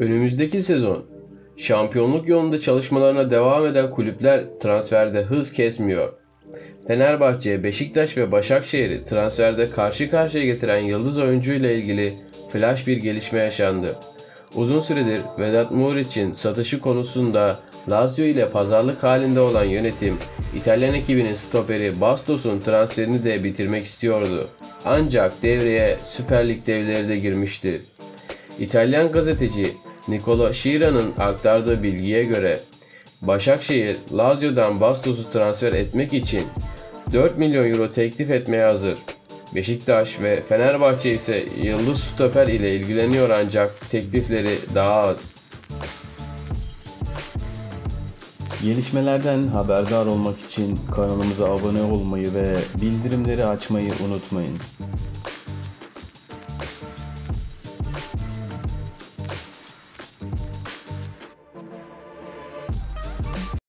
Önümüzdeki sezon şampiyonluk yolunda çalışmalarına devam eden kulüpler transferde hız kesmiyor. Fenerbahçe, Beşiktaş ve Başakşehir'i transferde karşı karşıya getiren yıldız oyuncuyla ilgili flash bir gelişme yaşandı. Uzun süredir Vedat Muriç'in satışı konusunda Lazio ile pazarlık halinde olan yönetim, İtalyan ekibinin stoperi Bastos'un transferini de bitirmek istiyordu. Ancak devreye Süper Lig devleri de girmişti. İtalyan gazeteci Nicola Schira'nın aktardığı bilgiye göre Başakşehir, Lazio'dan Bastos'u transfer etmek için 4 milyon euro teklif etmeye hazır. Beşiktaş ve Fenerbahçe ise yıldız stoper ile ilgileniyor ancak teklifleri daha az. Gelişmelerden haberdar olmak için kanalımıza abone olmayı ve bildirimleri açmayı unutmayın.